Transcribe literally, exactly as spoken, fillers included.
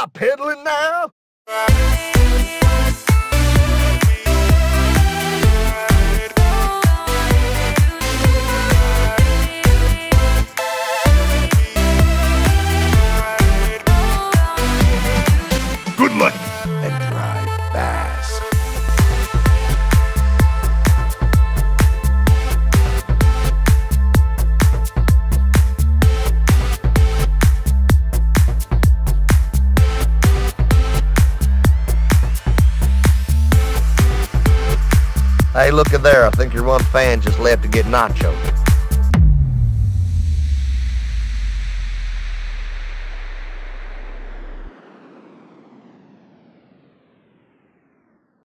stop peddling now? Good luck and drive fast. Hey, look at there. I think your one fan just left to get nachos.